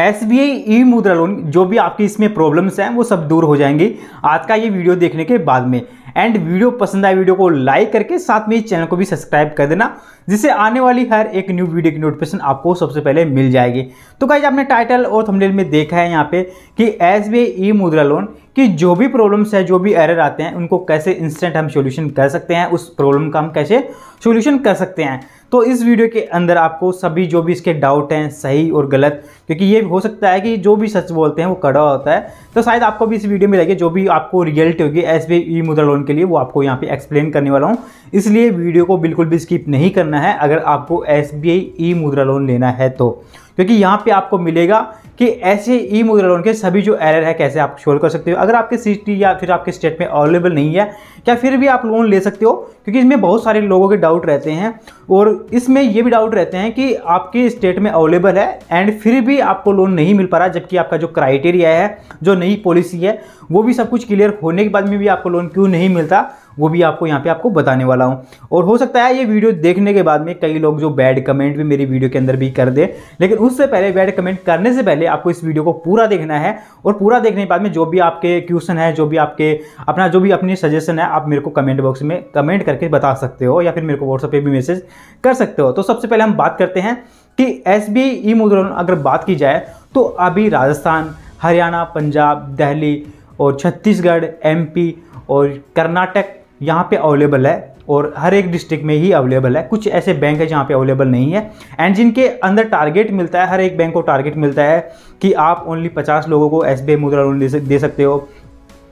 SBI ई मुद्रा loan जो भी आपकी इसमें प्रॉब्लम्स हैं वो सब दूर हो जाएंगी आज का ये वीडियो देखने के बाद में। एंड वीडियो पसंद आए वीडियो को लाइक करके साथ में इस चैनल को भी सब्सक्राइब कर देना, जिससे आने वाली हर एक न्यू वीडियो की नोटिफिकेशन आपको सबसे पहले मिल जाएगी। तो गाइस आपने टाइटल और थंबनेल में देखा है यहाँ पे कि SBI ई मुद्रा लोन की जो भी प्रॉब्लम्स है, जो भी एरर आते हैं, उनको कैसे इंस्टेंट हम सॉल्यूशन कर सकते हैं, उस प्रॉब्लम का हम कैसे सॉल्यूशन कर सकते हैं। तो इस वीडियो के अंदर आपको सभी जो भी इसके डाउट हैं सही और गलत, क्योंकि ये हो सकता है कि जो भी सच बोलते हैं वो कड़ा होता है, तो शायद आपको भी इस वीडियो में लगे जो भी आपको रियलिटी होगी SBI ई मुद्रा लोन के लिए वो आपको यहाँ पे एक्सप्लेन करने वाला हूँ। इसलिए वीडियो को बिल्कुल भी स्किप नहीं करना है अगर आपको SBI ई मुद्रा लोन लेना है तो, क्योंकि यहाँ पे आपको मिलेगा कि ऐसे ई मुद्रा लोन के सभी जो एरर है कैसे आप सोल्व कर सकते हो। अगर आपके सिटी या फिर आपके स्टेट में अवेलेबल नहीं है क्या फिर भी आप लोन ले सकते हो, क्योंकि इसमें बहुत सारे लोगों के डाउट रहते हैं और इसमें ये भी डाउट रहते हैं कि आपके स्टेट में अवेलेबल है एंड फिर भी आपको लोन नहीं मिल पा रहा, जबकि आपका जो क्राइटेरिया है, जो नई पॉलिसी है, वो भी सब कुछ क्लियर होने के बाद में भी आपको लोन क्यों नहीं मिलता वो भी आपको यहाँ पे आपको बताने वाला हूँ। और हो सकता है ये वीडियो देखने के बाद में कई लोग जो बैड कमेंट भी मेरी वीडियो के अंदर भी कर दे, लेकिन उससे पहले बैड कमेंट करने से पहले आपको इस वीडियो को पूरा देखना है और पूरा देखने के बाद में जो भी आपके क्वेश्चन है, जो भी आपके अपना जो भी अपनी सजेशन है, आप मेरे को कमेंट बॉक्स में कमेंट करके बता सकते हो या फिर मेरे को व्हाट्सएप पर भी मैसेज कर सकते हो। तो सबसे पहले हम बात करते हैं कि SBI ई मुद्रा लोन अगर बात की जाए तो अभी राजस्थान, हरियाणा, पंजाब, दिल्ली और छत्तीसगढ़, MP और कर्नाटक यहाँ पे अवेलेबल है और हर एक डिस्ट्रिक्ट में ही अवेलेबल है। कुछ ऐसे बैंक है जहाँ पे अवेलेबल नहीं है एंड जिनके अंदर टारगेट मिलता है, हर एक बैंक को टारगेट मिलता है कि आप ओनली 50 लोगों को SBI मुद्रा लोन दे सकते हो,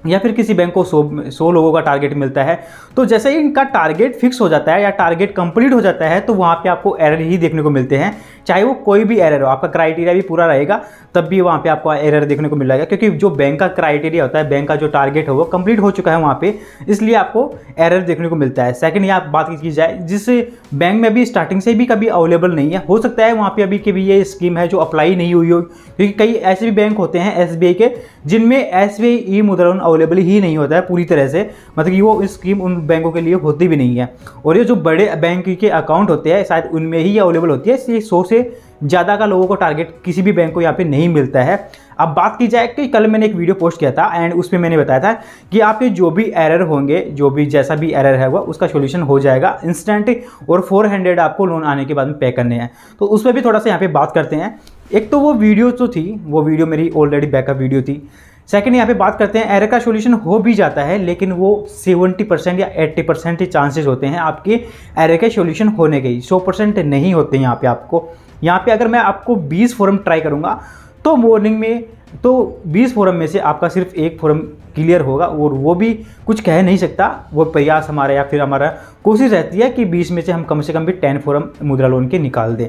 या फिर किसी बैंक को 100 लोगों का टारगेट मिलता है। तो जैसे ही इनका टारगेट फिक्स हो जाता है या टारगेट कंप्लीट हो जाता है तो वहाँ पे आपको एरर ही देखने को मिलते हैं, चाहे वो कोई भी एरर हो। आपका क्राइटेरिया भी पूरा रहेगा तब भी वहाँ पे आपको एरर देखने को मिलेगा, क्योंकि जो बैंक का क्राइटेरिया होता है, बैंक का जो टारगेट हो वो कंप्लीट हो चुका है वहाँ पे, इसलिए आपको एरर देखने को मिलता है। सेकंड, यहाँ बात की जाए जिस बैंक में भी स्टार्टिंग से भी कभी अवेलेबल नहीं है, हो सकता है वहाँ पर अभी की भी ये स्कीम है जो अप्लाई नहीं हुई हो, क्योंकि कई ऐसे भी बैंक होते हैं SBI के जिनमें SBI ई मुद्रा लोन अवेलेबल ही नहीं होता है पूरी तरह से, मतलब कि वो स्कीम उन बैंकों के लिए होती भी नहीं है। और ये जो बड़े बैंक के अकाउंट होते हैं शायद उनमें ही अवेलेबल होती है, इसलिए 100 से ज़्यादा का लोगों को टारगेट किसी भी बैंक को यहाँ पे नहीं मिलता है। अब बात की जाए कि कल मैंने एक वीडियो पोस्ट किया था एंड उसमें मैंने बताया था कि आपके जो भी एरर होंगे, जो भी जैसा भी एरर है वह उसका सॉल्यूशन हो जाएगा इंस्टेंट, और 400 आपको लोन आने के बाद में पे करने हैं। तो उस पर भी थोड़ा सा यहाँ पे बात करते हैं। एक तो वो वीडियो जो थी वो वीडियो मेरी ऑलरेडी बैकअप वीडियो थी। सेकंड, यहाँ पे बात करते हैं एरर का सॉल्यूशन हो भी जाता है, लेकिन वो 70% या 80% चांसेस होते हैं आपके एरर के सॉल्यूशन होने के, 100% नहीं होते यहाँ पे। आपको यहाँ पे अगर मैं आपको 20 फोरम ट्राई करूँगा तो मॉर्निंग में तो 20 फोरम में से आपका सिर्फ एक फोरम क्लियर होगा, और वो भी कुछ कह नहीं सकता। वो प्रयास हमारा या फिर हमारा कोशिश रहती है कि 20 में से हम कम भी 10 फोरम मुद्रा लोन के निकाल दें।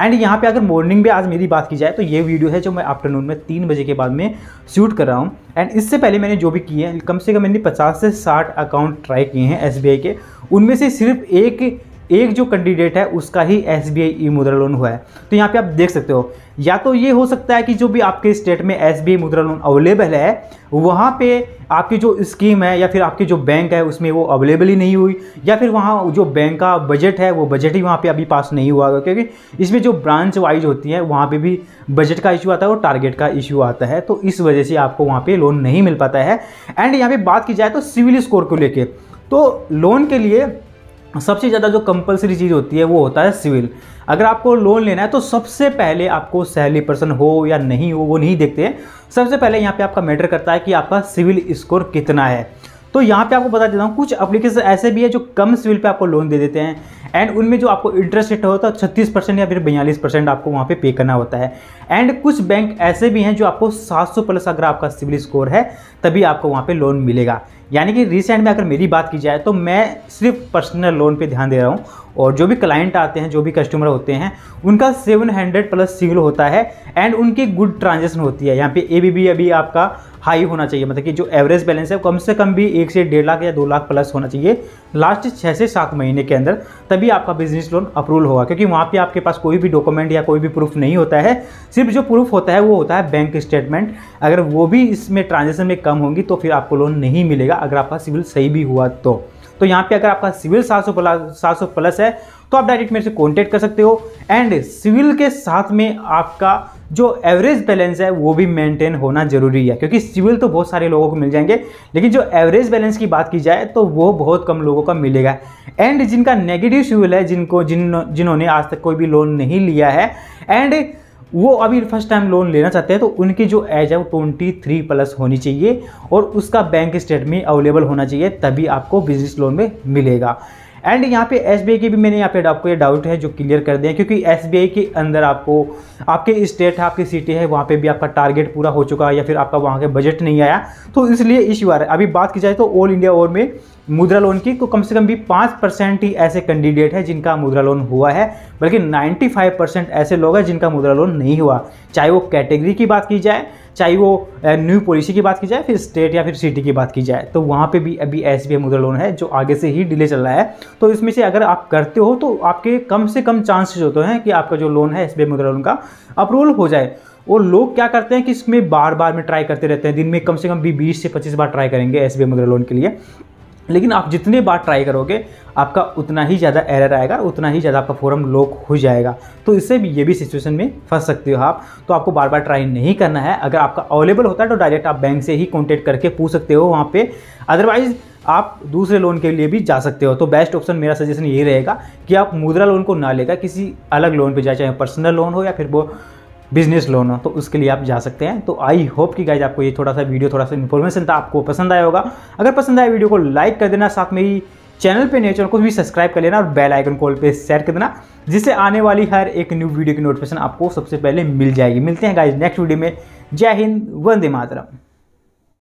एंड यहाँ पे अगर मॉर्निंग में आज मेरी बात की जाए तो ये वीडियो है जो मैं आफ्टरनून में 3 बजे के बाद में शूट कर रहा हूँ। एंड इससे पहले मैंने जो भी किए हैं, कम से कम मैंने 50 से 60 अकाउंट ट्राई किए हैं SBI के, उनमें से सिर्फ एक जो कैंडिडेट है उसका ही SBI ई मुद्रा लोन हुआ है। तो यहाँ पे आप देख सकते हो, या तो ये हो सकता है कि जो भी आपके स्टेट में SBI मुद्रा लोन अवेलेबल है वहाँ पे आपकी जो स्कीम है या फिर आपकी जो बैंक है उसमें वो अवेलेबल ही नहीं हुई, या फिर वहाँ जो बैंक का बजट है वो बजट ही वहाँ पे अभी पास नहीं हुआ, क्योंकि इसमें जो ब्रांच वाइज होती है वहाँ पे भी बजट का इशू आता है और टारगेट का इशू आता है, तो इस वजह से आपको वहाँ पर लोन नहीं मिल पाता है। एंड यहाँ पर बात की जाए तो सिविल स्कोर को लेकर, तो लोन के लिए सबसे ज़्यादा जो कंपलसरी चीज़ होती है वो होता है सिविल। अगर आपको लोन लेना है तो सबसे पहले आपको सैलरी पर्सन हो या नहीं हो वो नहीं देखते हैं, सबसे पहले यहाँ पे आपका मैटर करता है कि आपका सिविल स्कोर कितना है। तो यहाँ पे आपको बता देता हूँ कुछ एप्लीकेशन ऐसे भी है जो कम सिविल पे आपको लोन दे देते हैं एंड उनमें जो आपको इंटरेस्ट रेट होता है 36% या फिर 42% आपको वहाँ पे पे करना होता है। एंड कुछ बैंक ऐसे भी हैं जो आपको 700 प्लस अगर आपका सिविल स्कोर है तभी आपको वहाँ पे लोन मिलेगा। यानी कि रिसेंट में अगर मेरी बात की जाए तो मैं सिर्फ पर्सनल लोन पर ध्यान दे रहा हूँ, और जो भी क्लाइंट आते हैं, जो भी कस्टमर होते हैं, उनका 700 प्लस सिविल होता है एंड उनकी गुड ट्रांजेक्शन होती है। यहाँ पे ABB अभी आपका हाई होना चाहिए, मतलब कि जो एवरेज बैलेंस है कम से कम भी 1 से 1.5 लाख या 2 लाख प्लस होना चाहिए लास्ट 6 से 7 महीने के अंदर, तभी आपका बिजनेस लोन अप्रूवल होगा। क्योंकि वहाँ पे आपके पास कोई भी डॉक्यूमेंट या कोई भी प्रूफ नहीं होता है, सिर्फ जो प्रूफ होता है वो होता है बैंक स्टेटमेंट। अगर वो भी इसमें ट्रांजेक्शन में कम होंगी तो फिर आपको लोन नहीं मिलेगा, अगर आपका सिविल सही भी हुआ तो। तो यहाँ पे अगर आपका सिविल 700 प्लस है तो आप डायरेक्ट मेरे से कॉन्टेक्ट कर सकते हो। एंड सिविल के साथ में आपका जो एवरेज बैलेंस है वो भी मेंटेन होना जरूरी है, क्योंकि सिविल तो बहुत सारे लोगों को मिल जाएंगे, लेकिन जो एवरेज बैलेंस की बात की जाए तो वो बहुत कम लोगों का मिलेगा। एंड जिनका नेगेटिव सिविल है, जिन्होंने आज तक कोई भी लोन नहीं लिया है एंड वो अभी फर्स्ट टाइम लोन लेना चाहते हैं, तो उनकी जो एज है वो 23+ होनी चाहिए और उसका बैंक स्टेटमेंट अवेलेबल होना चाहिए, तभी आपको बिजनेस लोन में मिलेगा। एंड यहाँ पे SBI की भी मैंने यहाँ पे आपको ये डाउट है जो क्लियर कर दें, क्योंकि SBI के अंदर आपको आपके स्टेट है, आपकी सिटी है, वहाँ पे भी आपका टारगेट पूरा हो चुका है या फिर आपका वहाँ के बजट नहीं आया, तो इसलिए इस बार अभी बात की जाए तो ऑल इंडिया ओवर में मुद्रा लोन की तो कम से कम भी 5% ही ऐसे कैंडिडेट है जिनका मुद्रा लोन हुआ है, बल्कि 95% ऐसे लोग हैं जिनका मुद्रा लोन नहीं हुआ, चाहे वो कैटेगरी की बात की जाए, चाहे वो न्यू पॉलिसी की बात की जाए, फिर स्टेट या फिर सिटी की बात की जाए, तो वहाँ पे भी अभी SBI मुद्रा लोन है जो आगे से ही डिले चल रहा है। तो इसमें से अगर आप करते हो तो आपके कम से कम चांसेस होते हैं कि आपका जो लोन है SBI मुद्रा लोन का अप्रूवल हो जाए। और लोग क्या करते हैं कि इसमें बार में ट्राई करते रहते हैं, दिन में कम से कम भी 20 से 25 बार ट्राई करेंगे SBI मुद्रा लोन के लिए, लेकिन आप जितने बार ट्राई करोगे आपका उतना ही ज़्यादा एरर आएगा, उतना ही ज़्यादा आपका फॉर्म लॉक हो जाएगा, तो इससे भी ये भी सिचुएशन में फंस सकते हो आप। तो आपको बार बार ट्राई नहीं करना है, अगर आपका अवेलेबल होता है तो डायरेक्ट आप बैंक से ही कॉन्टेक्ट करके पूछ सकते हो वहाँ पे, अदरवाइज़ आप दूसरे लोन के लिए भी जा सकते हो। तो बेस्ट ऑप्शन मेरा सजेशन यही रहेगा कि आप मुद्रा लोन को ना लेकर किसी अलग लोन पर जाए, चाहे पर्सनल लोन हो या फिर वो बिजनेस लोन हो, तो उसके लिए आप जा सकते हैं। तो आई होप कि गाइज आपको ये थोड़ा सा वीडियो, थोड़ा सा इन्फॉर्मेशन था, आपको पसंद आया होगा। अगर पसंद आया वीडियो को लाइक कर देना, साथ में ही चैनल पे नए चैनल को भी सब्सक्राइब कर लेना और बेल आइकन कॉल पे शेयर कर देना, जिससे आने वाली हर एक न्यू वीडियो की नोटिफिकेशन आपको सबसे पहले मिल जाएगी। मिलते हैं गाइज नेक्स्ट वीडियो में। जय हिंद, वंदे मातरम।